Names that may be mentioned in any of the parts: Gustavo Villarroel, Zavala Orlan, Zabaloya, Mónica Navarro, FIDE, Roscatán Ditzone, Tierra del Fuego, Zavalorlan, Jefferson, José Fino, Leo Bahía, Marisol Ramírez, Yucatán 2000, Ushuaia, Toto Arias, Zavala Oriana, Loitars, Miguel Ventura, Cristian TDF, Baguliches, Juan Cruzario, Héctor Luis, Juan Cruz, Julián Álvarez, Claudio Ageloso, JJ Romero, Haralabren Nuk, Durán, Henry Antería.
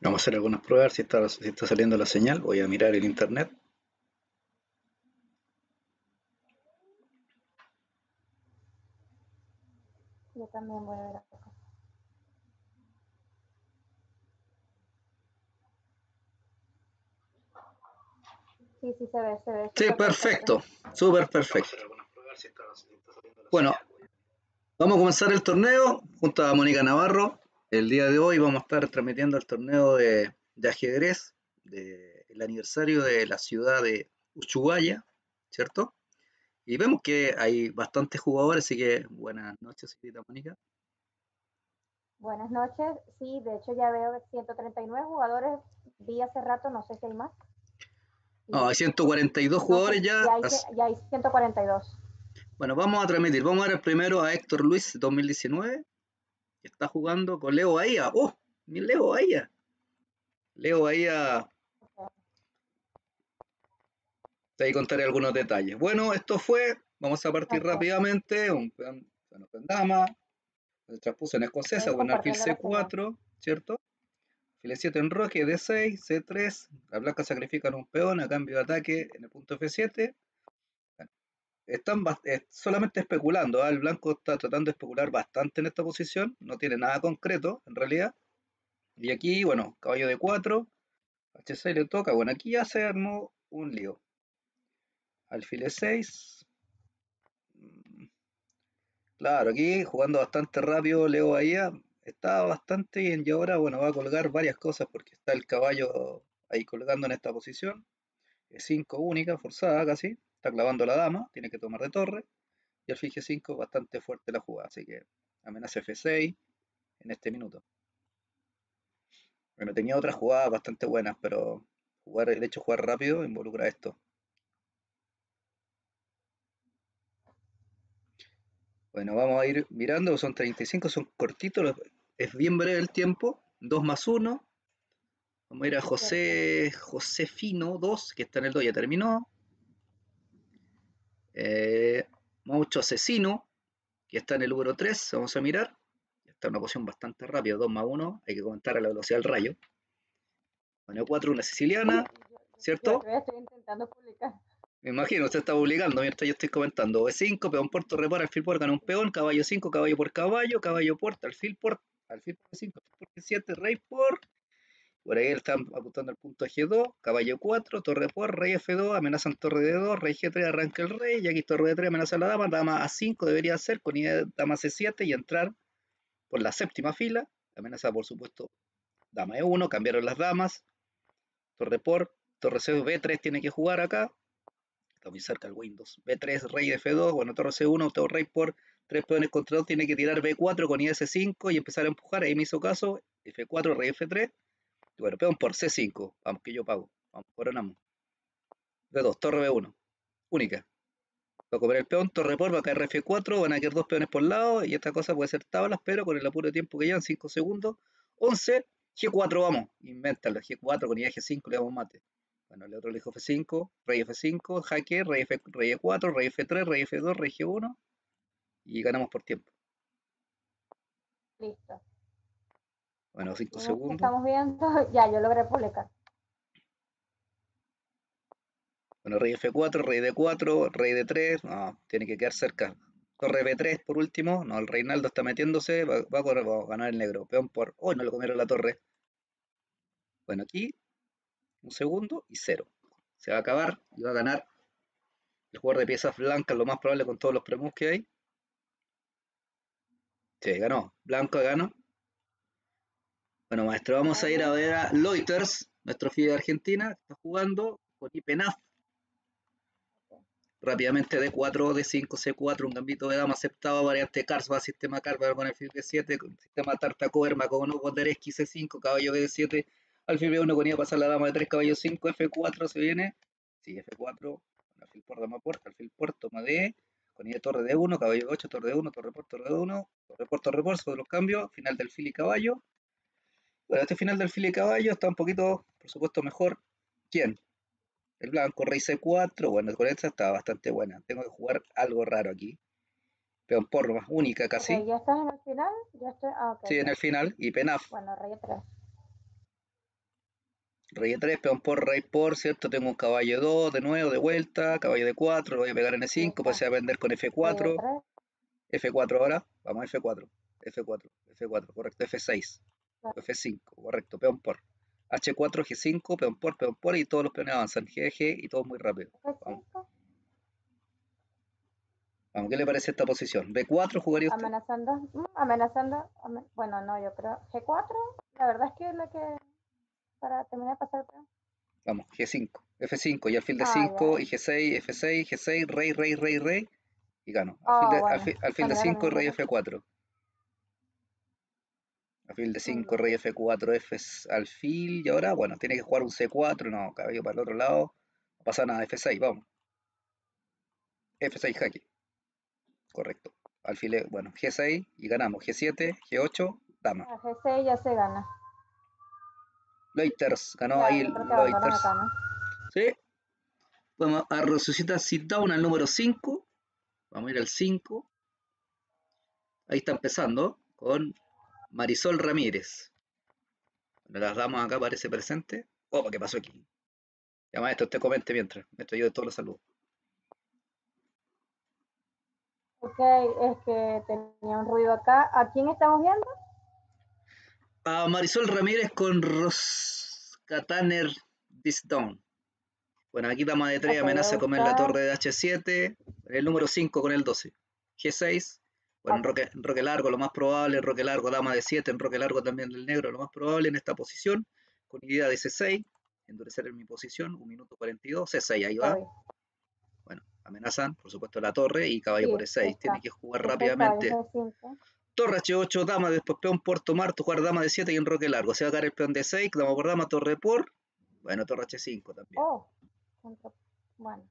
Vamos a hacer algunas pruebas, si está saliendo la señal. Voy a mirar el internet. Yo también voy a ver acá. Sí, sí se ve, sí, perfecto, súper perfecto. Bueno, vamos a comenzar el torneo junto a Mónica Navarro. El día de hoy vamos a estar transmitiendo el torneo de ajedrez, el aniversario de la ciudad de Ushuaia, ¿cierto? Y vemos que hay bastantes jugadores, así que buenas noches, señorita Mónica. Buenas noches, sí, de hecho ya veo 139 jugadores, vi hace rato, no sé si hay más. No, hay 142 jugadores ya. Ya hay 142. Bueno, vamos a transmitir. Vamos a ver primero a Héctor Luis 2019, que está jugando con Leo Bahía. ¡Oh! ¡Mi Leo Bahía! Leo Bahía. Te voy a contar algunos detalles. Bueno, esto fue. Vamos a partir rápidamente. Un peón con dama. Se transpuso en escocesa con alfil C4, ¿cierto? Alfil E7 en roque, D6, C3. La blanca sacrifican un peón a cambio de ataque en el punto F7. Bueno, están solamente especulando. El blanco está tratando de especular bastante en esta posición. No tiene nada concreto, en realidad. Y aquí, bueno, caballo D4. H6 le toca. Bueno, aquí ya se armó un lío. Alfil E6. Claro, aquí jugando bastante rápido Leo Bahía. Está bastante bien y ahora, bueno, va a colgar varias cosas porque está el caballo ahí colgando en esta posición. E5 única, forzada casi. Está clavando la dama, tiene que tomar de torre. Y alfil G5, bastante fuerte la jugada. Así que amenaza F6 en este minuto. Bueno, tenía otras jugadas bastante buenas, pero el hecho de jugar rápido involucra esto. Bueno, vamos a ir mirando, son 35, son cortitos, es bien breve el tiempo, 2 más 1. Vamos a ir a José Fino 2, que está en el 2, ya terminó. Maucho Asesino, que está en el número 3, vamos a mirar. Está en una posición bastante rápida, 2 más 1, hay que comentar a la velocidad del rayo. Bueno, 4, una siciliana, ¿cierto? Yo estoy intentando publicar. Me imagino, usted está publicando mientras yo estoy comentando. B5, peón puerto, repara, alfil por gana un peón, caballo 5, caballo por caballo, caballo puerta, alfil por 5, por 7, rey por. Por ahí él está apuntando al punto G2, caballo 4, torre por, rey F2, amenazan torre D2, rey G3, arranca el rey, y aquí torre D3 amenaza a la dama, dama A5 debería ser, con idea de dama C7 y entrar por la séptima fila, amenaza por supuesto dama E1, cambiaron las damas, torre por, torre C2, B3 tiene que jugar acá. Está muy cerca el Windows. B3, rey de F2, bueno, torre C1, torre rey por 3 peones contra 2, tiene que tirar B4 con idea C5 y empezar a empujar, ahí me hizo caso, F4, rey F3, y bueno, peón por C5, vamos que yo pago, vamos, coronamos. B2, torre B1, única. Va a comer el peón, torre por, va a caer F4, van a caer 2 peones por lado, y esta cosa puede ser tablas, pero con el apuro de tiempo que llevan, 5 segundos, 11, G4, vamos, invéntalo, G4 con idea G5, le damos mate. Bueno, el otro le dijo F5, rey F5, jaque, rey E4, rey F3, rey F2, rey G1. Y ganamos por tiempo. Listo. Bueno, 5 segundos. Estamos viendo, ya, yo logré publicar. Bueno, rey F4, rey D4, rey D3, no, tiene que quedar cerca. Torre B3 por último, no, el Reinaldo está metiéndose, va a ganar el negro. Peón por, oh, no le comieron la torre. Bueno, aquí. 1 segundo y 0. Se va a acabar y va a ganar el jugador de piezas blancas, lo más probable con todos los premús que hay. Sí, ganó. Blanco gana. Bueno, maestro, vamos a ir a ver a Loitars, nuestro FIDE de Argentina, que está jugando con IPNAF. Rápidamente D4, D5, C4, un gambito de dama aceptado, variante Cars, va sistema Cars, con el FIDE D7, sistema Tartacover, Macono, Bondereski, C5, caballo B7. Alfil B1 con ella pasar la dama de 3, caballo 5, F4 se viene. Sí, F4, alfil por dama por, alfil por, toma D, con ella torre D1, caballo 8, torre D1, torre por, torre D1, torre por, sobre los cambios, final de alfil y caballo. Bueno, este final de alfil y caballo está un poquito, por supuesto, mejor. ¿Quién? El blanco, rey C4, bueno, con esta está bastante buena. Tengo que jugar algo raro aquí. Peón por, más única casi. Okay, ¿ya estás en el final? Ya estoy... ah, okay, sí, en el final, y penaf. Bueno, rey 3. Rey de 3, peón por, rey por, ¿cierto? Tengo un caballo de 2, de nuevo, de vuelta, caballo de 4, lo voy a pegar en E5, pasé a vender con F4. F4 ahora, vamos a F4, F4, F4, correcto, F6, F5, correcto, peón por. H4, G5, peón por, y todos los peones avanzan, GG, y todo muy rápido. Vamos. Vamos, ¿qué le parece esta posición? B4 jugaría usted. Amenazando, bueno, no, yo creo, G4, la verdad es que es la que... Para terminar de pasar. Vamos, G5, F5, y alfil de 5, ya. Y G6, F6, G6, rey, rey, rey, rey, y gano. Alfil de 5, rey F4. Alfil de 5, rey F4, F alfil, y ahora, bueno, tiene que jugar un C4, no, caballo para el otro lado, no pasa nada, F6, vamos. F6 jaque, correcto. Alfil, bueno, G6, y ganamos, G7, G8, dama. A G6 ya se gana. Loitars, ganó claro, ahí el Loitars. Sí. Vamos a resucitar sit-down al número 5. Vamos a ir al 5. Ahí está empezando con Marisol Ramírez. Las damas acá parece presente. Opa, ¿qué pasó aquí? Ya maestro, usted comente mientras. Maestro, yo de todos los saludos. Ok, es que tenía un ruido acá. ¿A quién estamos viendo? A Marisol Ramírez con Roscatán Ditzone. Bueno, aquí dama de 3 amenaza a comer la torre de H7. El número 5 con el 12. G6. Bueno, enroque largo, lo más probable. Enroque largo, dama de 7. Enroque largo también del negro, lo más probable en esta posición. Con idea de C6. Endurecer en mi posición. 1 minuto 42. C6, ahí va. Bueno, amenazan, por supuesto, la torre y caballo por E6. Tiene que jugar rápidamente. Torre H8, dama, después peón por tomar, tu jugar dama de 7 y enroque largo. Se va a caer el peón de 6, dama por dama, torre por. Bueno, torre H5 también. Oh, bueno.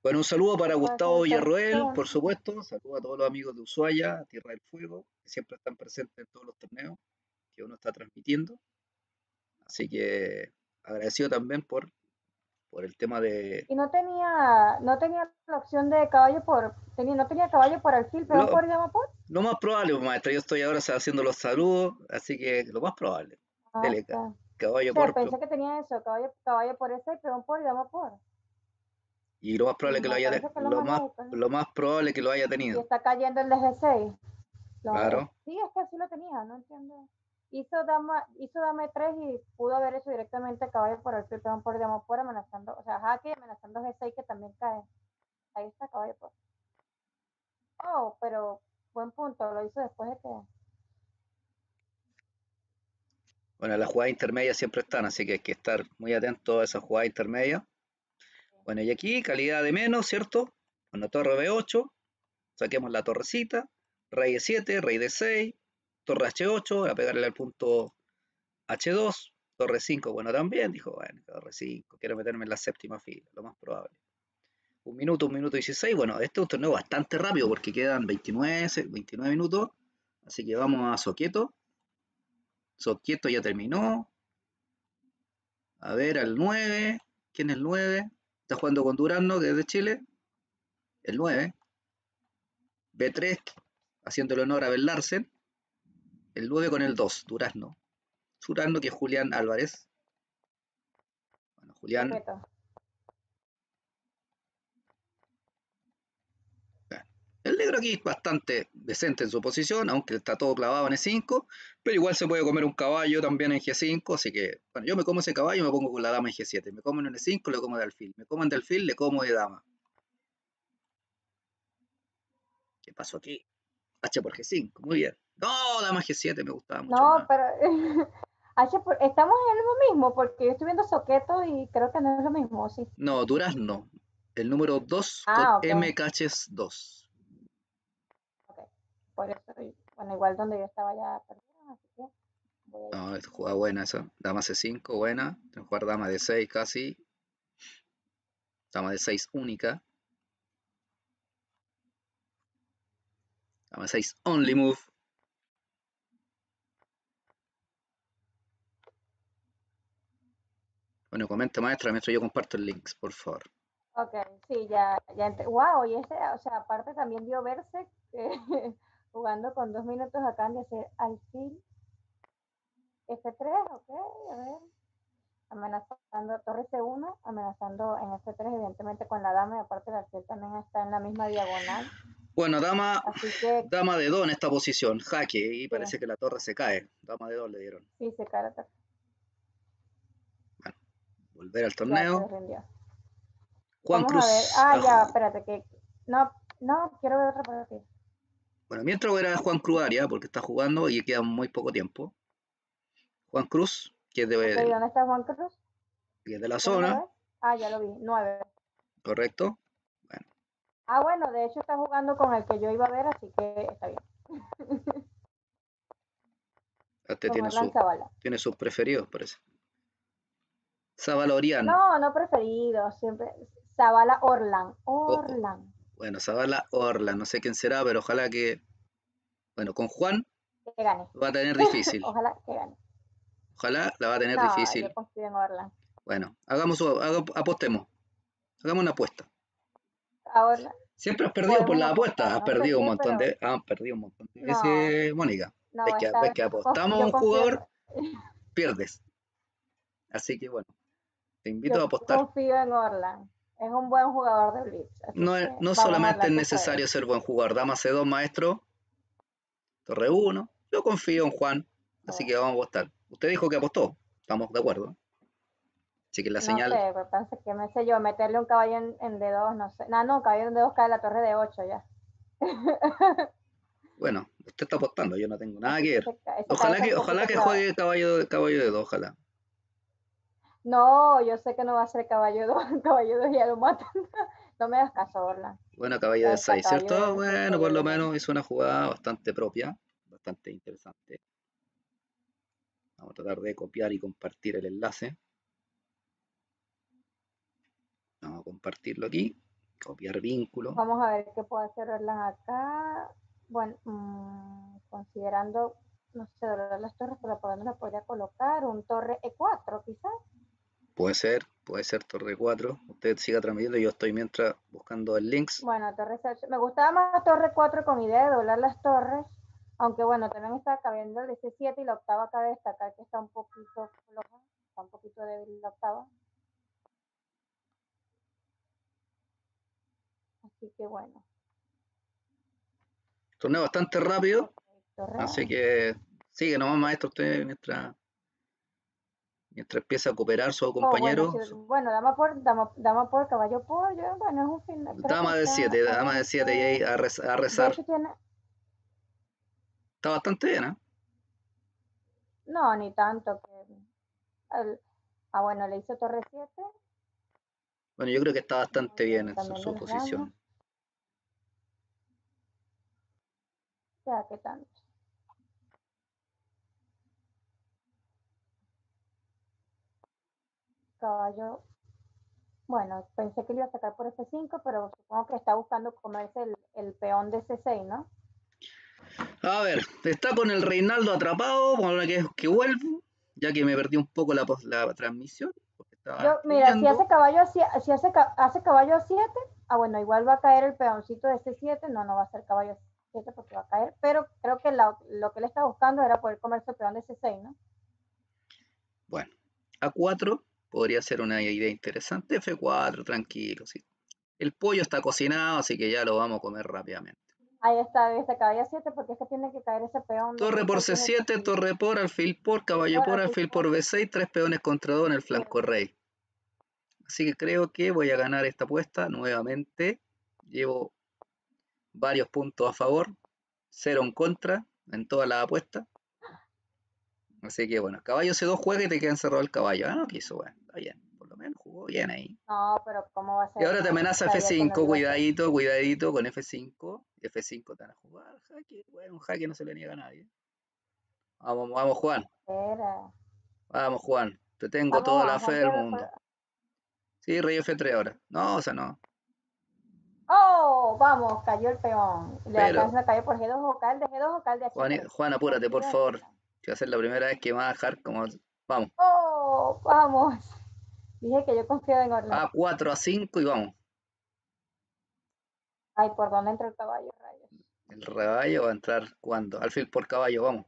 Bueno, un saludo para Gustavo Villarroel, por supuesto. Saludo a todos los amigos de Ushuaia, Tierra del Fuego, que siempre están presentes en todos los torneos que uno está transmitiendo. Así que agradecido también por el tema de... Y no tenía la opción de caballo por... no tenía caballo por alfil, pero por dama por... Lo más probable, maestra, yo estoy ahora haciendo los saludos, así que lo más probable. Dele, caballo por... Pensé que tenía eso, caballo por ese, pero por dama por... Y lo más probable que lo haya tenido. Lo más probable que lo haya tenido. Y está cayendo el de G6. Claro. Sí, es que así lo tenía, no entiendo. Hizo dama 3 y pudo haber hecho directamente caballo por alfil, peón por dama por, amenazando, o sea, jaque, amenazando G6 que también cae. Ahí está caballo por. Oh, pero buen punto, lo hizo después de que... Bueno, las jugadas intermedias siempre están, así que hay que estar muy atento a esas jugadas intermedias. Bueno, y aquí, calidad de menos, ¿cierto? Bueno, torre B8, saquemos la torrecita, rey E7, rey D6, torre H8, a pegarle al punto H2, torre 5, bueno, también, dijo, bueno, torre 5, quiero meterme en la séptima fila, lo más probable. Un minuto 16, bueno, este es un torneo bastante rápido porque quedan 29 minutos, así que vamos a Soquieto. Soquieto ya terminó. A ver, al 9, ¿quién es el 9? Está jugando con Durán, ¿no? Que es de Chile. El 9. B3, haciéndole honor a Belarsen. El 9 con el 2, Durazno. Durazno, que es Julián Álvarez. Bueno, Julián. Perfecto. El negro aquí es bastante decente en su posición, aunque está todo clavado en E5, pero igual se puede comer un caballo también en G5, así que, bueno, yo me como ese caballo y me pongo con la dama en G7. Me como en E5, le como de alfil. Me como en de alfil, le como de dama. ¿Qué pasó aquí? H por G5, muy bien. No, dama G7 me gustaba mucho. No, más. Pero H por, estamos en lo mismo, porque yo estoy viendo Soqueto y creo que no es lo mismo, sí. No, Durazno, el número 2 con MKH2. Por eso, bueno, igual donde yo estaba ya perdida, así que... No, es jugada buena esa. Dama C5, buena. Tengo que jugar dama de 6 casi. Dama de 6 única. Dama de 6 only move. Bueno, comenta maestra, mientras yo comparto el link, por favor. Ok, sí, ya wow, y este, o sea, aparte también dio verse que... jugando con 2 minutos acá de hacer alfil F3, ok, a ver. Amenazando a torre C1, amenazando en F3, evidentemente con la dama, y aparte la C también está en la misma diagonal. Bueno, dama, que... dama de 2 en esta posición, jaque, y sí, parece que la torre se cae. Dama de 2 le dieron. Sí, se cae la torre. Bueno, volver al torneo. Ya, Juan Cruz. Ah, ajo. Ya, espérate, que no, no, quiero ver otra por aquí. Bueno, mientras verá a Juan Cruz Arias, porque está jugando y queda muy poco tiempo. Juan Cruz, que es de... Okay, ¿dónde está Juan Cruz? Que es de la zona. 9? Ah, ya lo vi, 9. Correcto. Bueno. Ah, bueno, de hecho está jugando con el que yo iba a ver, así que está bien. Este tiene sus preferidos, parece. Zavala Oriana. No, no preferidos, siempre... Zavala Orlan. Orlan. Ojo. Bueno, Zavala Orlan, no sé quién será, pero ojalá que... Bueno, con Juan... Que gane. Va a tener difícil. Ojalá que gane. Ojalá la va a tener no, difícil. Yo confío en Orlan. Bueno, hagamos, apostemos. Hagamos una apuesta. Ahora, siempre has perdido por la apuesta. Has perdido, no, pero... perdido un montón de veces, no, Mónica. No, ves que apostamos a un jugador, pierdes. Así que bueno, te invito a apostar. Yo confío en Orlan. Es un buen jugador de blitz. No, no solamente es necesario ser buen jugador. Dama C2, maestro. Torre 1. Yo confío en Juan. Así que vamos a apostar. Usted dijo que apostó. Estamos de acuerdo. Así que la señal... No sé, pero pensé que, no sé yo, meterle un caballo en D2, no sé. No, no, caballo en D2 cae la torre de 8 ya. Bueno, usted está apostando. Yo no tengo nada que ver. Ojalá que juegue caballo de 2, ojalá. No, yo sé que no va a ser caballo de 2. Caballo de 2 ya lo matan. No me das caso, Orlan. Bueno, caballo de 6, ¿cierto? Bueno, por lo menos hizo una jugada bastante propia. Bastante interesante. Vamos a tratar de copiar y compartir el enlace. Vamos a compartirlo aquí. Copiar vínculo. Vamos a ver qué puedo hacer Orlan acá. Bueno, considerando, no sé, las torres, pero por dónde las podría colocar. Un torre E4 quizás. Puede ser torre E4. Usted siga transmitiendo, yo estoy mientras buscando el links. Bueno, torre C8. Me gustaba más torre 4 con idea de doblar las torres. Aunque bueno, también está cabiendo el 17 y la octava cabe destacar que está un poquito floja, está un poquito débil la octava. Así que bueno. Torneo bastante rápido, así que sigue nomás maestro usted mientras empieza a cooperar su compañero. Bueno, dama por, caballo por, bueno, es un fin. Dama de 7 y ahí a rezar. Está bastante bien, ¿eh? No, ni tanto. Ah, bueno, le hizo torre 7. Bueno, yo creo que está bastante bien en su posición. Ya, ¿qué tanto? Caballo. Bueno, pensé que le iba a sacar por F5, pero supongo que está buscando comerse el peón de C6, ¿no? A ver, está con el Reinaldo atrapado, con la que vuelvo, ya que me perdí un poco la transmisión. Yo, mira, si hace caballo a 7, ah bueno, igual va a caer el peoncito de C7, no va a ser caballo a 7 porque va a caer, pero creo que lo que él está buscando era poder comerse el peón de C6, ¿no? Bueno, A4 podría ser una idea interesante, F4, tranquilo, sí. El pollo está cocinado, así que ya lo vamos a comer rápidamente. Ahí está, viste, caballo 7, porque es que tiene que caer ese peón. Torre por C7, torre por, alfil por, caballo por, alfil por B6, 3 peones contra 2 en el flanco rey. Así que creo que voy a ganar esta apuesta nuevamente. Llevo varios puntos a favor, 0 en contra en todas las apuestas. Así que bueno, caballo C2 juega y te queda encerrado el caballo. Ah, no quiso, bueno, está bien. Por lo menos jugó bien ahí. No, pero ¿cómo va a ser? Y ahora te amenaza F5, cuidadito, cuidadito con F5. F5 te van a jugar, jaque. Bueno, un jaque no se le niega a nadie. Vamos, vamos Juan. Espera. Vamos Juan, te tengo toda la fe del mundo. Sí, rey F3 ahora. No, o sea, no. ¡Oh! Vamos, cayó el peón. Le alcanza a caer por G2 o cae de G2 o cae de H2. Juan, apúrate, por favor. Que va a ser la primera vez que va a dejar como... Vamos. ¡Oh! Vamos. Dije que yo confiaba en Orlan. A4, A5 y vamos. Ay, ¿por dónde entra el caballo, rayos? El caballo va a entrar cuando. Alfil por caballo, vamos.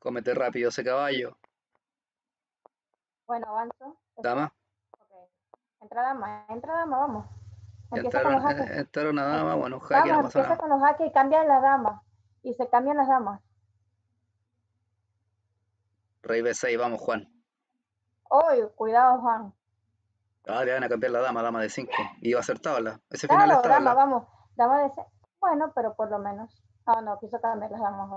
Cómete rápido ese caballo. Bueno, avanzo. Dama. Okay. Entra dama, vamos. Entrar una dama, bueno, un jaque. Dama, no empieza nada. Con los jaques y cambia la dama. Y se cambian las damas. Rey B6, vamos, Juan. ¡Uy! Cuidado, Juan. Ah, le van a cambiar la dama, dama de 5. Y va a ser tabla. Ese claro, final es tabla. Dama, vamos. Dama de 6. Bueno, pero por lo menos. Ah, no, quiso cambiar las damas.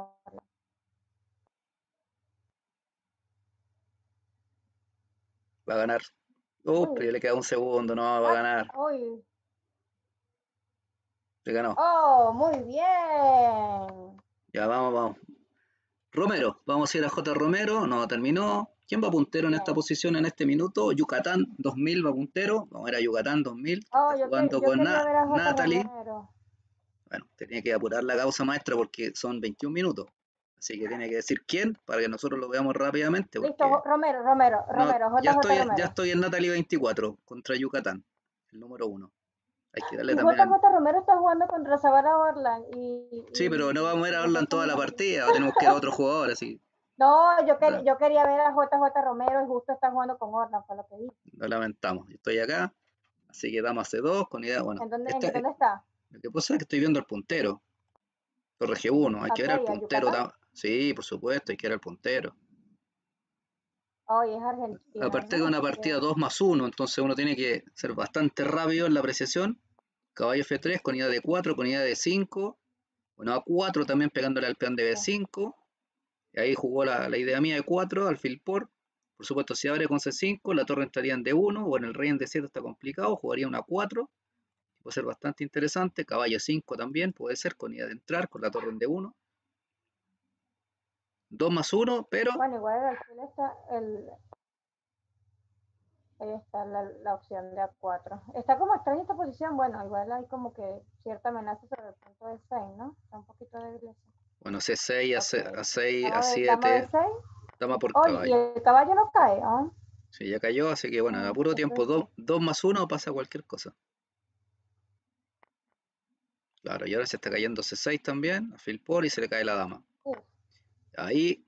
Va a ganar. Pero ya le queda un segundo, no va a ganar. Uy. Le ganó. ¡Oh, muy bien! Ya, vamos, vamos. Romero, vamos a ir a J. Romero, no terminó. ¿Quién va puntero en esta posición en este minuto? Yucatán 2000 va puntero. Vamos a ir a Yucatán 2000. Está jugando con Natalie. Romero. Bueno, tenía que apurar la causa maestra porque son 21 minutos. Así que tiene que decir quién para que nosotros lo veamos rápidamente. Listo, Romero. No, ya estoy en Natalie 24 contra Yucatán, el número 1. Hay que darle también. J. Romero está jugando contra Zavala Orlan. Sí, pero no vamos a ir a Orlan toda la partida. Tenemos que ir a otro jugador así. No, yo quería ver a JJ Romero y justo está jugando con Orlan, por lo que dije. Lo lamentamos. Yo estoy acá, así que damos C2 con idea. Bueno, ¿En dónde está? Lo que pasa es que estoy viendo al puntero. Torre G1, hay que ver al puntero. Sí, por supuesto, hay que ver al puntero. Oye, es Argentina. Aparte de una partida 2+1, entonces uno tiene que ser bastante rápido en la apreciación. Caballo F3 con idea de 4, con idea de 5. Bueno, A4 también pegándole al peón de B5. Y ahí jugó la idea mía de 4, alfil por supuesto, si abre con C5, la torre entraría en D1, bueno, el rey en D7 está complicado, jugaría una 4, puede ser bastante interesante, caballo 5 también, puede ser con idea de entrar, con la torre en D1. 2+1, pero... Bueno, igual el alfil está, ahí está la opción de A4. Está como extraña esta posición, bueno, igual hay como que cierta amenaza sobre el punto de 6, ¿no? Está un poquito débil eso. Bueno, C6, A6, A7, dama por caballo. Y el caballo no cae, ¿eh? Sí, ya cayó, así que bueno, a puro tiempo, 2+1 pasa cualquier cosa. Claro, y ahora se está cayendo C6 también, alfil por y se le cae la dama. Sí. Ahí,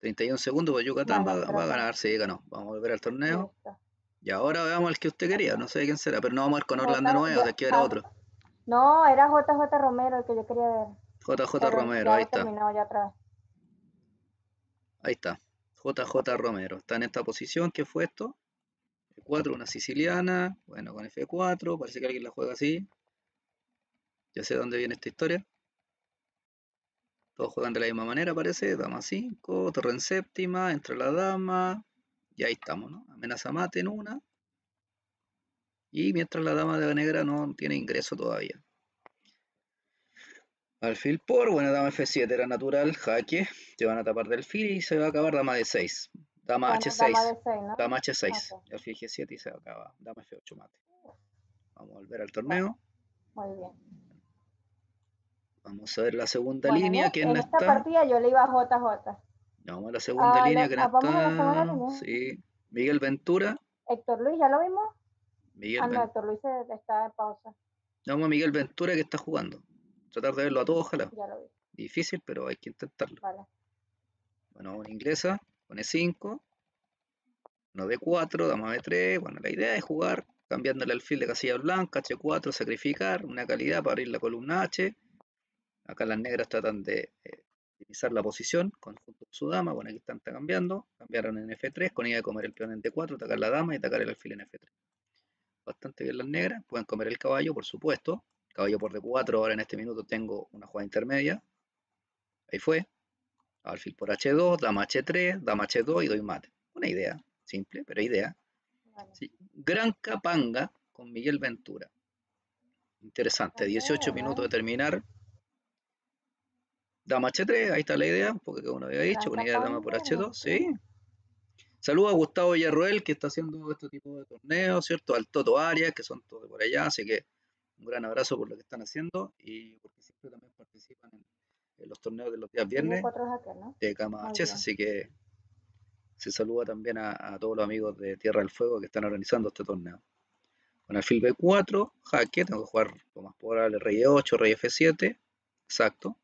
31 segundos, pues Yucatán va a ganar, sí, ganó. Vamos a volver al torneo. Listo. Y ahora veamos el que usted quería, no sé quién será, pero no vamos a ir con Orlando Nuevo, de aquí era otro. No, era JJ Romero el que yo quería ver. JJ Romero, ahí está. Ahí está, JJ Romero. Está en esta posición, ¿qué fue esto? F4, una siciliana. Bueno, con F4, parece que alguien la juega así. Ya sé dónde viene esta historia. Todos juegan de la misma manera, parece. Dama 5, torre en séptima, entra la dama. Y ahí estamos, ¿no? Amenaza mate en una. Y mientras la dama de negra no tiene ingreso todavía. Alfil por, bueno, dama F7 era natural, jaque, te van a tapar de alfil y se va a acabar dama D6, dama H6, dama H6, okay. Alfil G7 y se acaba, dama F8 mate. Vamos a volver al torneo. Muy bien. Vamos a ver la segunda línea, ¿quién está? En esta partida yo le iba a JJ. Vamos a la segunda línea, ¿quién está? Sí, Miguel Ventura. Héctor Luis, ¿ya lo vimos? No, Héctor Luis está en pausa. Vamos a Miguel Ventura que está jugando. Tratar de verlo a todos, ojalá. Ya lo vi. Difícil, pero hay que intentarlo. Vale. Bueno, una inglesa, pone 5, no D4, dama B3. Bueno, la idea es jugar cambiando el alfil de casilla blanca, H4, sacrificar, una calidad para abrir la columna H. Acá las negras tratan de minimizar la posición junto con su dama. Bueno, aquí están cambiando. Cambiaron en F3, con idea de comer el peón en D4, atacar la dama y atacar el alfil en F3. Bastante bien las negras. Pueden comer el caballo, por supuesto. Caballo por D4, ahora en este minuto tengo una jugada intermedia. Ahí fue. Alfil por H2, dama H3, dama H2 y doy mate. Una idea, simple, pero idea. Vale. Sí. Gran Capanga con Miguel Ventura. Interesante, 18 minutos de terminar. Dama H3, ahí está la idea, porque uno había dicho, una idea de dama por H2, sí. Saludos a Gustavo Villarroel, que está haciendo este tipo de torneos, ¿cierto? Al Toto Arias, que son todos de por allá, así que un gran abrazo por lo que están haciendo y porque siempre también participan en los torneos de los días viernes de Camachés, así que se saluda también a todos los amigos de Tierra del Fuego que están organizando este torneo. Con alfil B4, jaque, tengo que jugar lo más probable rey E8, rey F7, exacto.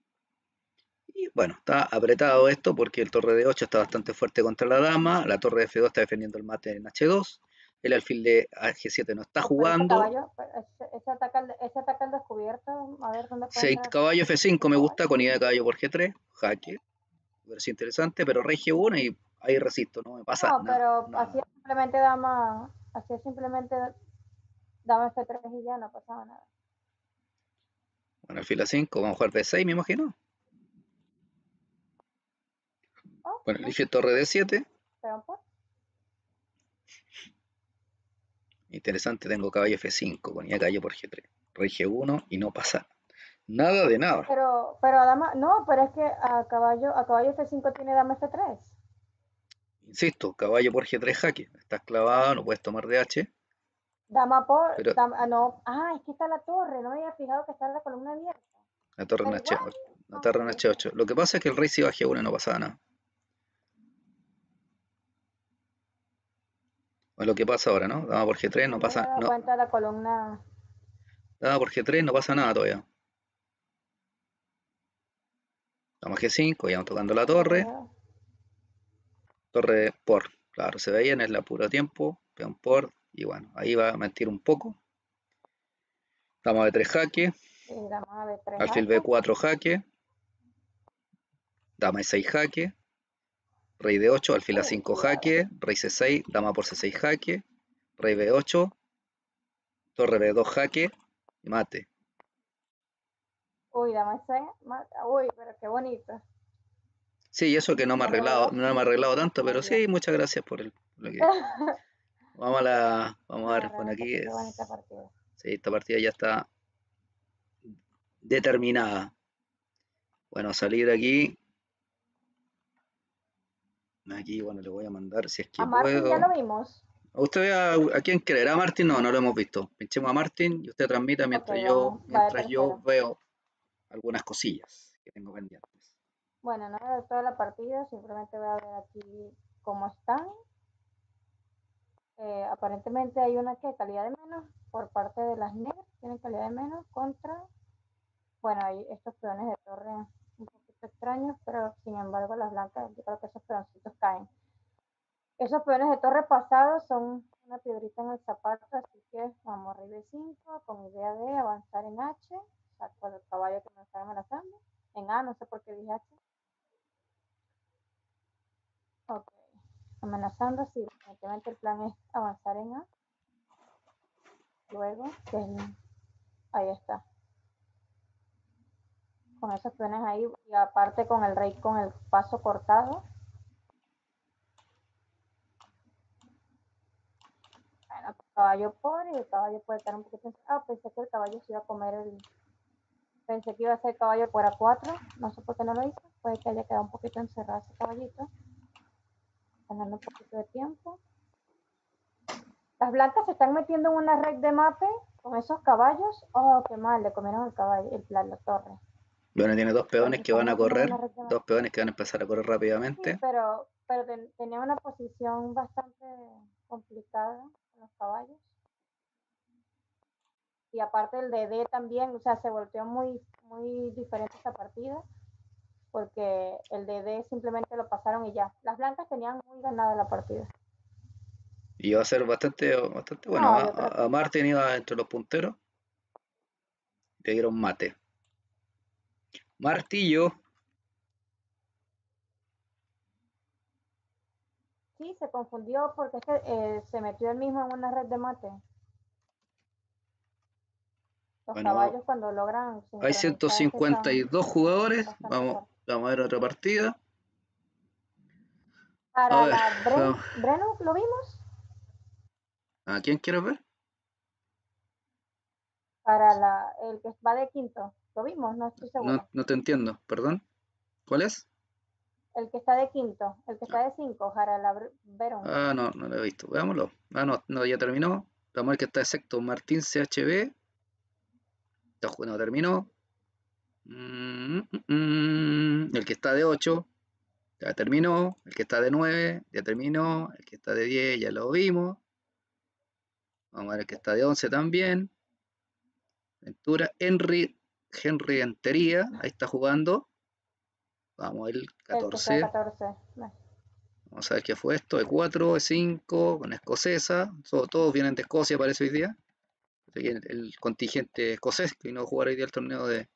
Y Y bueno, está apretado esto porque el torre de 8 está bastante fuerte contra la dama, la torre de F2 está defendiendo el mate en H2, el alfil de G7 no está jugando. Ese ataca al descubierto, a ver dónde puede estar. Caballo F5 me gusta, con idea de caballo por G3, jaque, parece interesante, pero rey G1 y ahí resisto, no me pasa nada. No, pero así simplemente dama, dama F3 y ya no pasaba nada. Bueno, alfil A5, vamos a jugar D6 me imagino. Bueno, elige torre D7. Interesante, tengo caballo F5, ponía caballo por G3. Rey G1 y no pasa nada de nada. Pero a dama, no, pero es que a caballo F5 tiene dama F3. Insisto, caballo por G3 jaque. Estás clavado, no puedes tomar DH. Dama por, pero, no. Ah, es que está la torre, no me había fijado que está la columna abierta. La torre en H8. La torre en H8. Lo que pasa es que el rey si va a G1 no pasaba nada. Bueno, lo que pasa ahora, ¿no? Dama por G3 no pasa nada. No me he dado cuenta de la columna. Dama por G3 no pasa nada todavía. Dama G5, ya vamos tocando la torre. Torre por. Claro, se veían, es la puro tiempo. Peón por. Y bueno, ahí va a mentir un poco. Dama B3 jaque. Sí, dama B3 alfil B4 jaque. Dama E6 jaque. Rey D8, alfil A5 jaque, rey C6, dama por C6 jaque, rey B8, torre B2 jaque, y mate. Uy, dama C6, uy, pero qué bonito. Sí, eso que no me ha arreglado tanto, pero sí, muchas gracias por lo que... Vamos a ver, por aquí es... Sí, esta partida ya está determinada. Bueno, salir de aquí... Aquí, bueno, le voy a mandar si es que a Martín puedo. Ya lo vimos. Usted ve a quién creer. A Martín no lo hemos visto. Pinchemos a Martín y usted transmita mientras, okay, mientras yo veo algunas cosillas que tengo pendientes. Bueno, no veo toda la partida, simplemente voy a ver aquí cómo están. Aparentemente hay una que calidad de menos por parte de las negras, tienen calidad de menos contra, bueno, hay estos peones de torre un poquito extraños, pero sin embargo las blancas, yo creo que esos peoncitos caen. Esos peones de torre pasados son una piedrita en el zapato, así que vamos rey B5 con idea de avanzar en H, saco el caballo que me está amenazando, en A, no sé por qué dije H. Ok, amenazando, sí, evidentemente el plan es avanzar en A. Luego, ahí está. Con esos peones ahí, y aparte con el rey con el paso cortado. Bueno, caballo por, y el caballo puede estar un poquito... Ah, pensé que el caballo se iba a comer el... Pensé que iba a ser caballo por A4, no sé por qué no lo hice, puede que haya quedado un poquito encerrado ese caballito. Ganando un poquito de tiempo. Las blancas se están metiendo en una red de mate con esos caballos. Oh, qué mal, le comieron el caballo, la torre. Bueno, tiene dos peones que van a correr, dos peones que van a empezar a correr rápidamente. Sí, pero tenía una posición bastante complicada con los caballos. Y aparte el de D también, o sea, se volteó muy diferente esta partida, porque el de D simplemente lo pasaron y ya. Las blancas tenían muy ganada la partida. Y va a ser bastante bueno. No, a Martín iba entre los punteros. Le dieron mate. Martillo. Sí, se confundió porque se metió él mismo en una red de mate. Los caballos cuando logran... Hay 152 jugadores. Vamos a ver otra partida. Para la Breno, ¿lo vimos? ¿A quién quieres ver? Para el que va de quinto. Lo vimos, no estoy seguro. No te entiendo, perdón. ¿Cuál es? El que está de quinto, el que está de 5, Jaralaverón. Ah, no lo he visto, veámoslo. Ah, no, ya terminó. La mujer que está de sexto, Martín CHB. No, terminó. El que está de 8, ya terminó. El que está de 9, ya terminó. El que está de 10, ya lo vimos. Vamos a ver el que está de 11 también. Ventura, Henry Antería, ahí está jugando. Vamos el 14. Vamos a ver qué fue esto. E4, E5, con escocesa. Todos vienen de Escocia, parece hoy día. El contingente escocés que vino a jugar hoy día el torneo de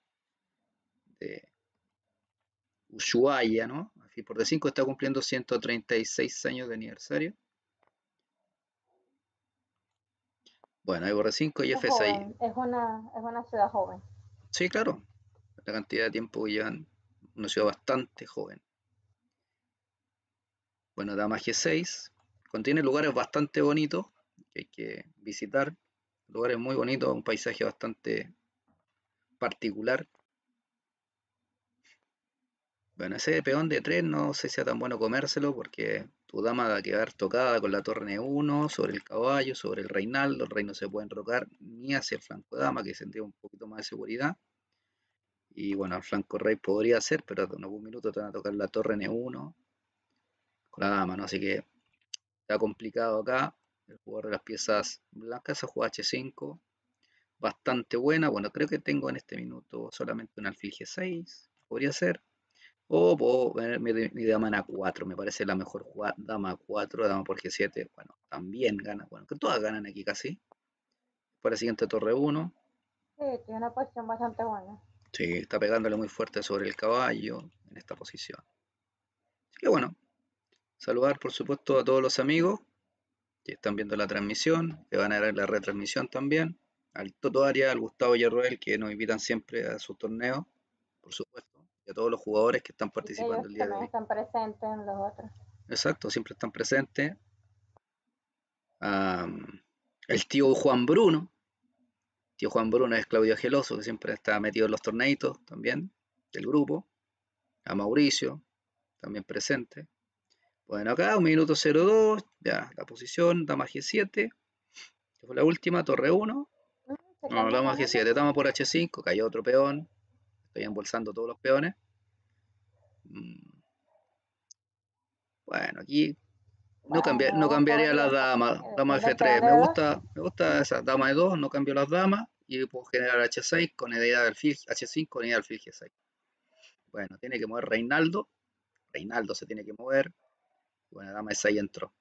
Ushuaia, ¿no? Así por D5 está cumpliendo 136 años de aniversario. Bueno, ahí por D5 y F6. Es una ciudad joven. Sí, claro. La cantidad de tiempo que llevan, una ciudad bastante joven. Bueno, dama G6. Contiene lugares bastante bonitos que hay que visitar. Lugares muy bonitos, un paisaje bastante particular. Bueno, ese peón de 3 no sé si sea tan bueno comérselo porque tu dama va a quedar tocada con la torre E1, sobre el caballo, sobre el reinaldo. El rey no se puede enrocar ni hacia el flanco de dama, que sentía un poquito más de seguridad. Y bueno, al flanco rey podría ser, pero en algún minuto te van a tocar la torre N1 con la dama, ¿no? Así que está complicado acá. El jugador de las piezas blancas ha jugado H5. Bastante buena. Bueno, creo que tengo en este minuto solamente un alfil G6. Podría ser. O puedo poner mi dama en A4. Me parece la mejor jugada. Dama A4, dama por G7. Bueno, también gana. Bueno, que todas ganan aquí casi. Para el siguiente torre 1. Sí, tiene una posición bastante buena. Sí, está pegándole muy fuerte sobre el caballo en esta posición. Así que bueno, saludar por supuesto a todos los amigos que están viendo la transmisión, que van a ver la retransmisión también, al Toto Arias, al Gustavo Villarroel, que nos invitan siempre a sus torneos, por supuesto, y a todos los jugadores que están participando el día de hoy. Están presentes en los otros. Exacto, siempre están presentes. El tío Juan Bruno. Tío Juan Bruno es Claudio Ageloso, que siempre está metido en los torneitos también, del grupo. A Mauricio, también presente. Bueno, acá, un minuto 02, ya, la posición, dama G7. Que fue la última, torre 1. No, dama G7, dama por H5, cayó otro peón. Estoy embolsando todos los peones. Bueno, aquí... No cambiaría las damas, dama F3, me gusta esa dama E2, no cambio las damas y puedo generar H6 con idea de alfil, H5 con idea de alfil G6. Bueno, tiene que mover Reinaldo se tiene que mover, bueno, dama E6 entró.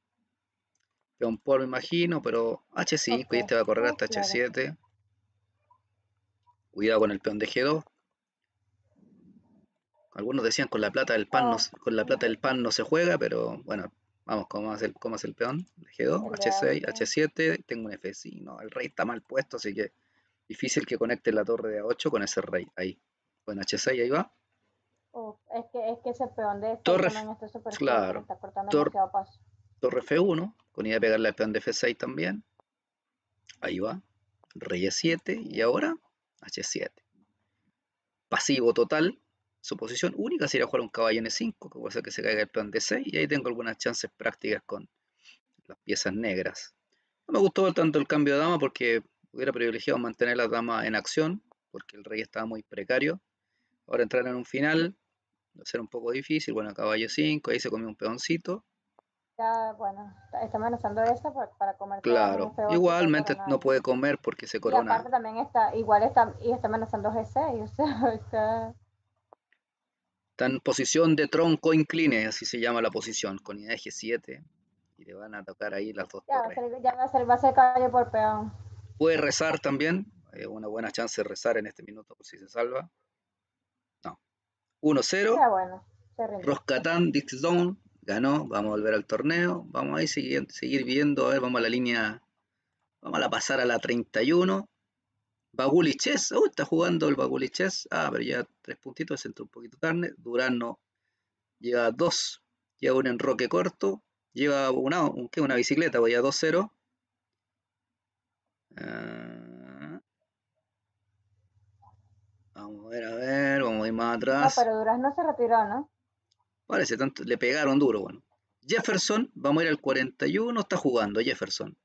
Peón por me imagino, pero H5 okay. Y este va a correr hasta H7. Cuidado con el peón de G2. Algunos decían con la plata del pan no se juega, pero bueno. Vamos, ¿cómo hace el peón? G2, H6, H7, tengo un F5, no, el rey está mal puesto, así que difícil que conecte la torre de A8 con ese rey, ahí. Bueno, H6, ahí va. Es que ese peón de torre, está super claro, está cortando demasiado paso. Torre F1, con idea de pegarle al peón de F6 también. Ahí va, rey E7, y ahora H7. Pasivo total. Su posición única sería jugar un caballo en E5, que puede ser que se caiga el peón D6, y ahí tengo algunas chances prácticas con las piezas negras. No me gustó tanto el cambio de dama porque hubiera privilegiado mantener la dama en acción, porque el rey estaba muy precario. Ahora entrar en un final va a ser un poco difícil. Bueno, caballo 5, ahí se comió un peoncito. Ya, bueno, está amenazando esta para comer. Claro, igualmente no puede comer porque se corona. Y aparte también está amenazando G6, o sea, está en posición de tronco incline, así se llama la posición, con idea de G7. Y le van a tocar ahí las dos torres. Va a ser caballo por peón. Puede rezar también. Una buena chance de rezar en este minuto, por si se salva. No. 1-0. Bueno, Roscatán Ditzone ganó. Vamos a volver al torneo. Vamos a ir seguir viendo. A ver, vamos a la línea. Vamos a pasar a la 31. Baguliches, está jugando el Baguliches. Pero ya 3 puntitos, se entró un poquito carne. Durán no lleva 2, lleva un enroque corto, lleva una bicicleta, voy a 2-0. Vamos a ver, vamos a ir más atrás. Pero Durán no se retiró, ¿no? Parece tanto, le pegaron duro, bueno. Jefferson, vamos a ir al 41, está jugando Jefferson.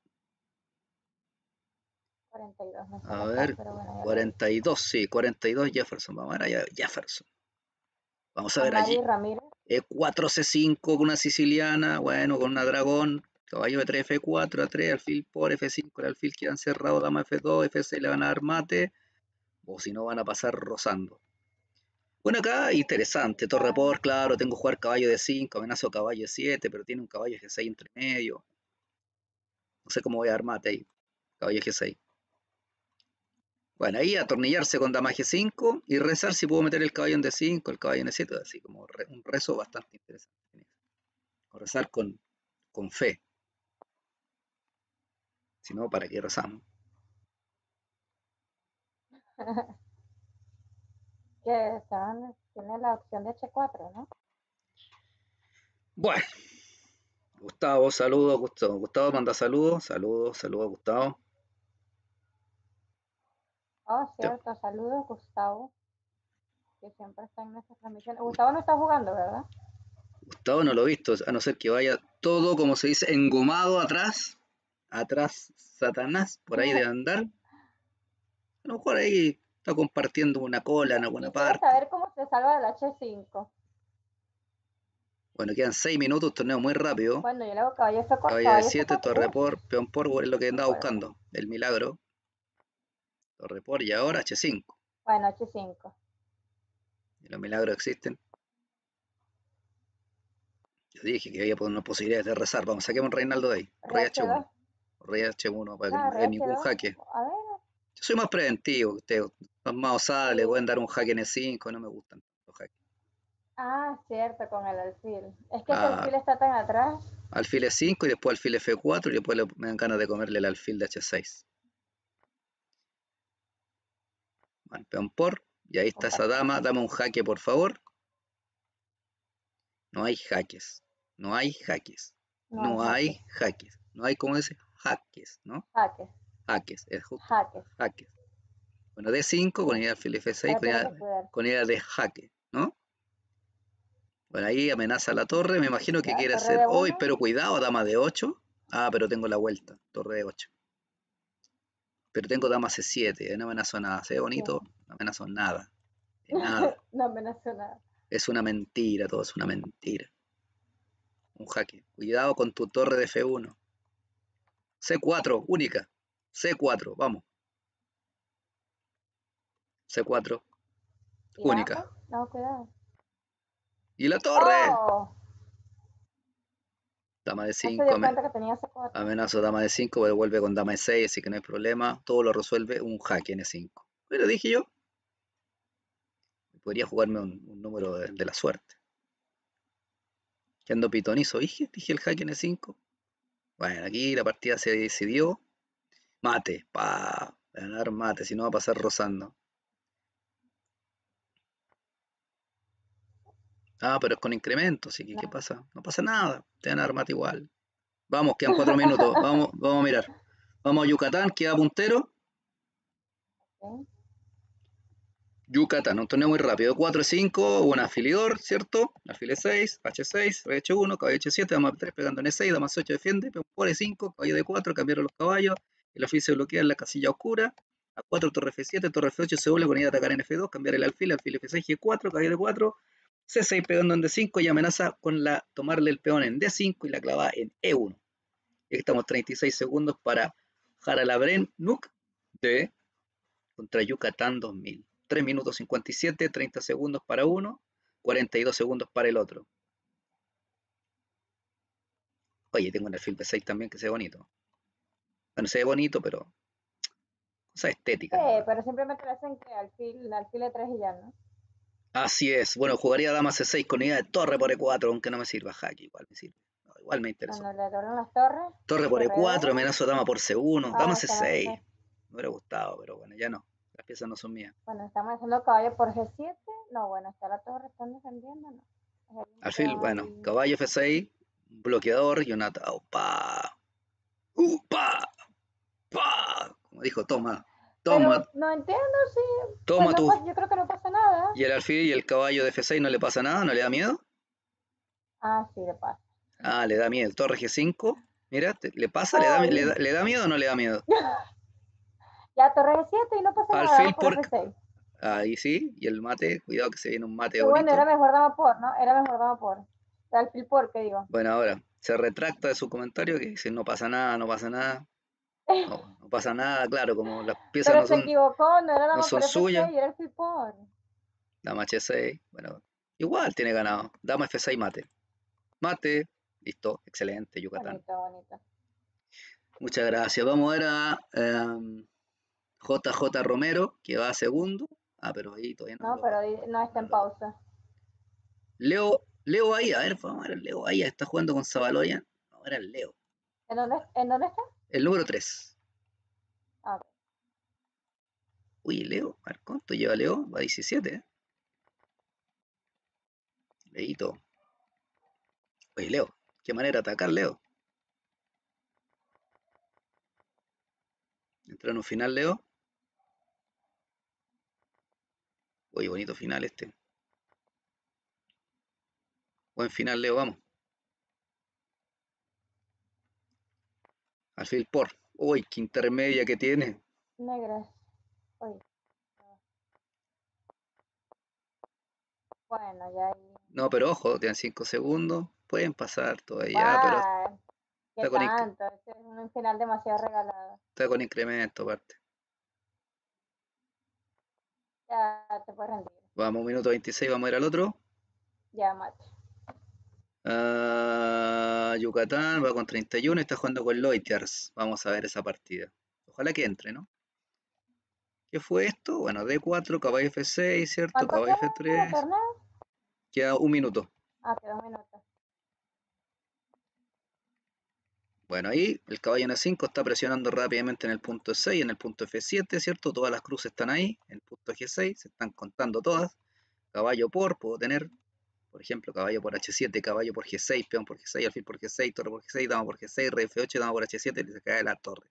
42, no sé a ver, tal, bueno, 42, sí, 42 Jefferson. Vamos a ver allá, Jefferson. Vamos a ver allí. E4, C5 con una siciliana, bueno, con una dragón. Caballo E3, F4, A3, alfil por F5, el alfil quedan cerrado, dama F2, F6 le van a dar mate. O si no, van a pasar rozando. Bueno, acá interesante, torre por, claro, tengo jugar caballo de 5, amenazo caballo de 7, pero tiene un caballo de 6 entre medio. No sé cómo voy a armarte ahí, caballo G6. Bueno, ahí atornillarse con dama G5 y rezar si puedo meter el caballo en D5, el caballo en D7, así como un rezo bastante interesante. O rezar con fe. Si no, ¿para qué rezamos? Que están, tiene la opción de H4, ¿no? Bueno. Gustavo, saludos, Gustavo. Gustavo manda saludos, saludos, saludos, Gustavo. Oh, cierto, saludos, Gustavo. Que siempre está en nuestras transmisiones. Gustavo no está jugando, ¿verdad? Gustavo no lo he visto, a no ser que vaya todo, como se dice, engomado atrás. Atrás, Satanás, por ahí de andar. A lo mejor ahí está compartiendo una cola en alguna parte. A ver cómo se salva del H5. Bueno, quedan 6 minutos, torneo muy rápido. Bueno, yo le hago caballo F4. Caballo de 7, torre por, peón por, es lo que andaba buscando. El milagro. Torre por y ahora H5. Bueno, H5. Y los milagros existen. Yo dije que había unas posibilidades de rezar. Vamos, saquemos un Reinaldo de ahí. Rey H1. Rey H1 para que no haya ningún jaque. A ver. Yo soy más preventivo que ustedes. Son más osadas, le pueden dar un jaque en E5. No me gustan los jaques. Ah, cierto, con el alfil. Es que el alfil está tan atrás. Alfil E5 y después alfil F4 y después me dan ganas de comerle el alfil de H6. Bueno, peón por. Y ahí está esa dama. Dame un jaque, por favor. No hay jaques. No hay jaques. No hay jaques. No hay, ¿cómo dice? Jaques, ¿no? Jaques. Jaques, es justo. Jaques. Jaques. Bueno, D5 con idea de alfil F6 con idea de jaque, ¿no? Bueno, ahí amenaza la torre, me imagino que quiere hacer hoy, pero cuidado, dama de 8. Ah, pero tengo la vuelta, torre de 8. Pero tengo dama C7, no amenazo nada. Se ve bonito, sí. No amenazo nada. Nada. No amenazo nada. Es una mentira, todo es una mentira. Un jaque. Cuidado con tu torre de F1. C4, única. C4, vamos. C4, única. No, cuidado. ¡Y la torre! Oh. Dama de 5. Amenazo dama de 5, pero vuelve con dama de 6, así que no hay problema. Todo lo resuelve un jaque en E5. Pero dije yo. Podría jugarme un número de la suerte. Que ando pitonizo, dije el jaque en E5. Bueno, aquí la partida se decidió. Mate, pa, ganar mate, si no va a pasar rozando. Ah, pero es con incremento, así que ¿qué pasa? No pasa nada, te van a dar mate igual. Vamos, quedan 4 minutos, vamos a mirar. Vamos a Yucatán, queda puntero. Yucatán, un torneo muy rápido, 4-5, un afilidor, ¿cierto? Alfil E6, H6, rey H1, caballo H7, dama E3 pegando en E6, dama E8 defiende, peón por E5, caballo D4, cambiaron los caballos, el alfil se bloquea en la casilla oscura. A4, torre F7, torre F8, se vuelve con idea de atacar en F2, cambiar el alfil, F6, G4, caballo D4, C6 pegando en D5 y amenaza con la tomarle el peón en D5 y la clava en E1. Y aquí estamos 36 segundos para Haralabren Nuk de contra Yucatán 2000. 3 minutos 57, 30 segundos para uno, 42 segundos para el otro. Oye, tengo un alfil B6 también que se ve bonito. Bueno, se ve bonito, pero cosa estética. Sí, ¿no? Pero siempre me parecen que alfil E3 y ya, ¿no? Así es. Bueno, jugaría dama C6 con idea de torre por E4, aunque no me sirva jaque, igual me sirve. No, igual me interesa. Bueno, le adoran las torres. Torre por E4, amenazo dama por C1, dama C6. No me hubiera gustado, pero bueno, ya no. Las piezas no son mías. Bueno, estamos haciendo caballo por G7. No, bueno, está la torre, están defendiendo, ¿no? Alfil, bueno, caballo F6, bloqueador y un atado. ¡Pa! ¡Pa! ¡Pa! Como dijo, toma. Toma. Pero no entiendo si. Toma pues no, tú. Yo creo que no pasa nada. ¿Y el alfil y el caballo de F6 no le pasa nada? ¿No le da miedo? Ah, sí, le pasa. Ah, le da miedo. Torre G5. Mira, ¿le pasa? ¿Le da miedo o no le da miedo? Ya, torre G7 y no pasa nada. Alfil por F6. Ahí sí. Y el mate, cuidado que se viene un mate bonito. Bueno, era mejor dama por, ¿no? Era mejor dama por. Alfil por, ¿qué digo? Bueno, ahora se retracta de su comentario que dice no pasa nada, no pasa nada. No pasa nada, claro, como las piezas pero no se son, equivocó, no era la no son suyas. Dama H6, bueno, igual tiene ganado. Dama F6, mate. Mate, listo, excelente, Yucatán. Bonita, bonita. Muchas gracias. Vamos a ver a JJ Romero, que va a segundo. Ah, pero ahí todavía no. No, pero ahí no está en pausa. Leo Bahía, a ver, vamos a ver, Leo Bahía está jugando con Zabaloya. Vamos a ver al Leo. ¿En dónde está? El número 3. Ah, ok. Uy, Leo, a ver, ¿cuánto lleva Leo? Va a 17, ¿eh? Leito. Oye, Leo, qué manera de atacar, Leo. Entró en un final, Leo. Uy, bonito final este. Buen final, Leo, vamos. Alfil por. Uy, qué intermedia que tiene. Negras. Uy. Bueno, ya ahí. No, pero ojo, tienen 5 segundos. Pueden pasar todavía, pero... ¿Qué tanto? Es un final demasiado regalado. Está con incremento, parte. Ya, te puedes rendir. Vamos, minuto 26, vamos a ir al otro. Ya, mate. Yucatán va con 31, está jugando con Loitars. Vamos a ver esa partida. Ojalá que entre, ¿no? ¿Qué fue esto? Bueno, D4, caballo F6, ¿cierto? Caballo F3. Queda un minuto. Ah, queda un minuto. Bueno, ahí el caballo en A5 está presionando rápidamente en el punto E6, en el punto F7, ¿cierto? Todas las cruces están ahí, en el punto G6, se están contando todas. Caballo por, puedo tener, por ejemplo, caballo por H7, caballo por G6, peón por G6, alfil por G6, torre por G6, dama por G6, rey F8, dama por H7, y se cae la torre.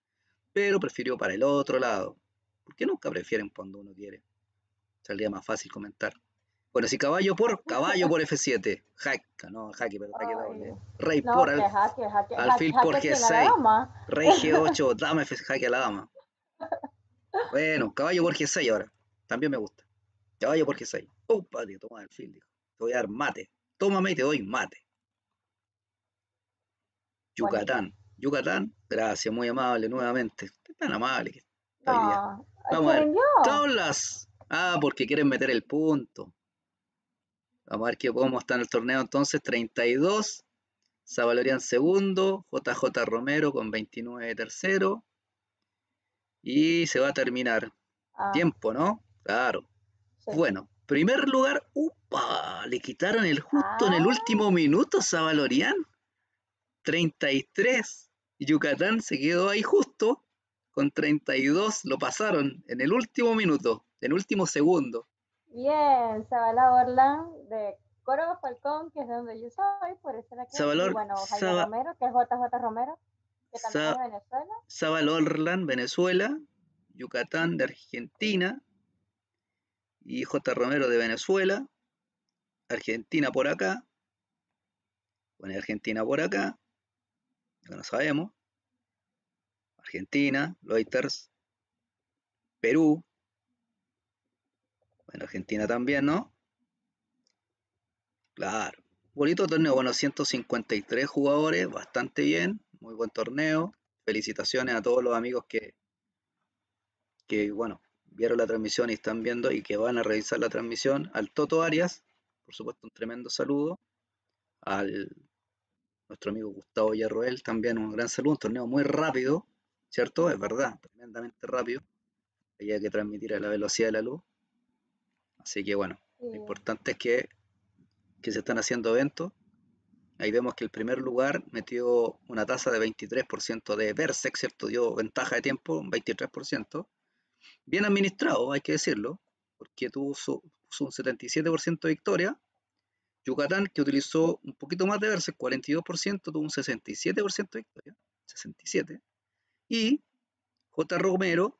Pero prefirió para el otro lado. ¿Por qué nunca prefieren cuando uno quiere? Saldría más fácil comentar. Bueno, si caballo por F7. Jaque, no, jaque, pero jaque doble. Rey no, por alfil por G6. Rey G8, dama F6, jaque a la dama. Bueno, caballo por G6 ahora. También me gusta. Caballo por G6. Opa, te toma alfil, dijo. Te voy a dar mate. Tómame y te doy mate. Yucatán. Yucatán, gracias, muy amable nuevamente. Usted es tan amable que está hoy día. Vamos a ver. Tablas. Ah, porque quieren meter el punto. Vamos a ver cómo está en el torneo entonces. 32, Zavalorlan segundo, JJ Romero con 29 tercero. Y se va a terminar. Ah. Tiempo, ¿no? Claro. Sí. Bueno, primer lugar, ¡upa! Le quitaron el justo en el último minuto, Zavalorlan. 33, Yucatán se quedó ahí justo. Con 32 lo pasaron en el último minuto, en el último segundo. Bien, Zavala Orlan de Coro Falcón, que es de donde yo soy, por estar aquí. Y bueno, Jaime Romero, que es JJ Romero, que también es de Venezuela. Zavalorlan, Venezuela, Yucatán de Argentina, y J. Romero de Venezuela, Argentina por acá, bueno, Argentina por acá, ya no sabemos, Argentina, Loitars, Perú. En Argentina también, ¿no? Claro. Bonito torneo. Bueno, 153 jugadores. Bastante bien. Muy buen torneo. Felicitaciones a todos los amigos que bueno, vieron la transmisión y están viendo y que van a revisar la transmisión. Al Toto Arias, por supuesto, un tremendo saludo. Al nuestro amigo Gustavo Villarroel, también un gran saludo. Un torneo muy rápido, ¿cierto? Es verdad, tremendamente rápido. Había que transmitir a la velocidad de la luz. Así que bueno, sí. Lo importante es que se están haciendo eventos. Ahí vemos que el primer lugar metió una tasa de 23% de Berserk, ¿cierto? Dio ventaja de tiempo, un 23%. Bien administrado, hay que decirlo, porque tuvo un 77% de victoria. Yucatán, que utilizó un poquito más de Berserk, 42%, tuvo un 67% de victoria. 67%. Y JJ Romero.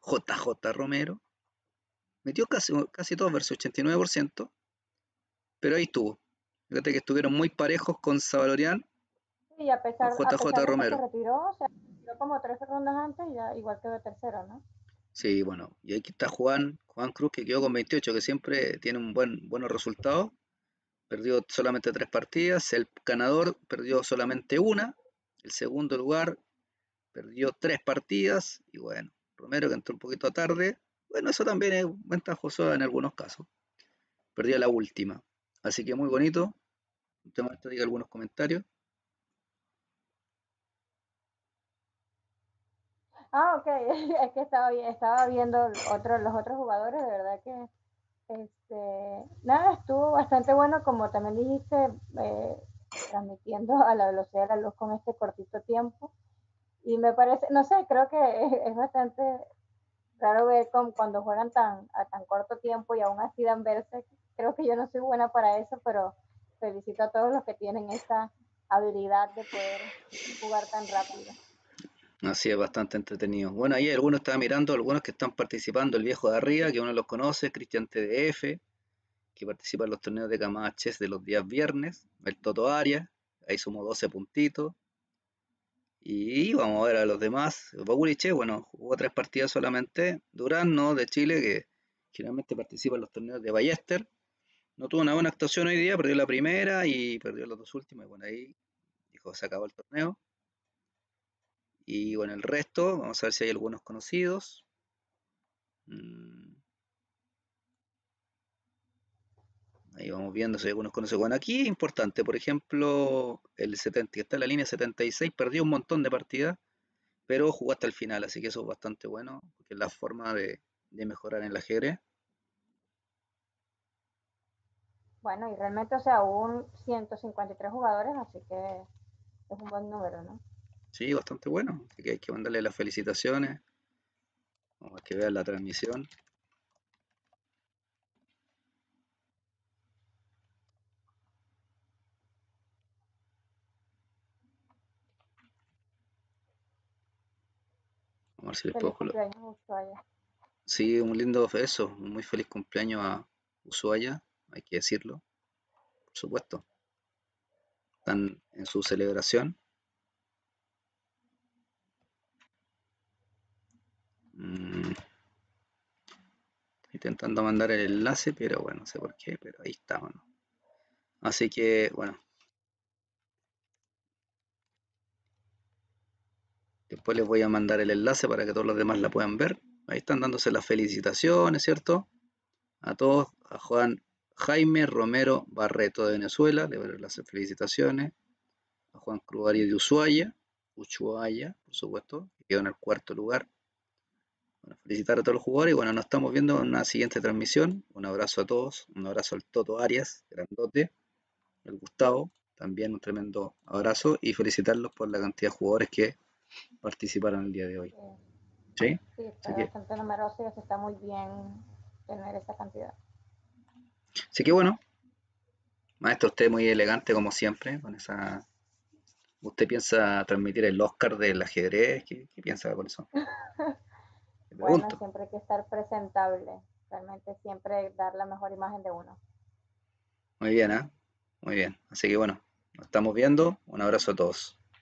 Metió casi todos versus 89%, pero ahí estuvo. Fíjate que estuvieron muy parejos con Zavalorlan. Sí, a pesar Romero. De que se retiró, o sea, retiró como 3 rondas antes y ya igual quedó tercero, ¿no? Sí, bueno, y ahí está Juan Cruz, que quedó con 28, que siempre tiene un buenos resultados. Perdió solamente 3 partidas, el ganador perdió solamente una, el segundo lugar perdió 3 partidas, y bueno, Romero que entró un poquito tarde. Bueno, eso también es ventajoso en algunos casos. perdía la última. Así que muy bonito. Te muestro algunos comentarios. Ah, ok, es que estaba viendo los otros jugadores, de verdad que nada, estuvo bastante bueno, como también dijiste, transmitiendo a la velocidad de la luz con este cortito tiempo. Y me parece, no sé, creo que es bastante raro ver cuando juegan a tan corto tiempo y aún así dan verse. Creo que yo no soy buena para eso, pero felicito a todos los que tienen esa habilidad de poder jugar tan rápido. Así es, bastante entretenido. Bueno, ahí algunos estaban mirando, algunos que están participando, el viejo de arriba, que uno los conoce, Cristian TDF, que participa en los torneos de Camaches de los días viernes, el Toto Arias, ahí sumó 12 puntitos. Y vamos a ver a los demás. Baguliches, bueno, jugó 3 partidas solamente. Durán, ¿no? De Chile, que generalmente participa en los torneos de Ballester. No tuvo una buena actuación hoy día, perdió la primera y perdió las dos últimas. Y bueno, ahí dijo, se acabó el torneo. Y bueno, el resto, vamos a ver si hay algunos conocidos. Ahí vamos viendo si algunos conocen. Bueno, aquí es importante, por ejemplo, el 70, que está en la línea 76, perdió un montón de partidas, pero jugó hasta el final, así que eso es bastante bueno, porque es la forma de mejorar en el ajedrez. Bueno, y realmente, o sea, aún 153 jugadores, así que es un buen número, ¿no? Sí, bastante bueno, así que hay que mandarle las felicitaciones. Vamos a que vean la transmisión. A ver si les puedo colocar. Feliz cumpleaños a Ushuaia. Sí, un lindo eso, un muy feliz cumpleaños a Ushuaia, hay que decirlo, por supuesto. Están en su celebración. Intentando mandar el enlace, pero bueno, no sé por qué, pero ahí está, bueno. Así que, bueno. Después les voy a mandar el enlace para que todos los demás la puedan ver. Ahí están dándose las felicitaciones, ¿cierto? A todos, a Juan Jaime Romero Barreto de Venezuela, le doy las felicitaciones. A Juan Cruzario de Ushuaia, por supuesto, que quedó en el cuarto lugar. Bueno, felicitar a todos los jugadores. Y bueno, nos estamos viendo en una siguiente transmisión. Un abrazo a todos, un abrazo al Toto Arias, grandote, al Gustavo, también un tremendo abrazo y felicitarlos por la cantidad de jugadores que participaron el día de hoy. Sí, sí, está bastante numeroso y está muy bien tener esa cantidad. Así que bueno, maestro, usted muy elegante como siempre, con esa... ¿Usted piensa transmitir el Oscar del ajedrez? ¿Qué piensa con eso? Bueno, siempre hay que estar presentable, realmente siempre dar la mejor imagen de uno. Muy bien, ¿eh? Muy bien. Así que bueno, nos estamos viendo. Un abrazo a todos.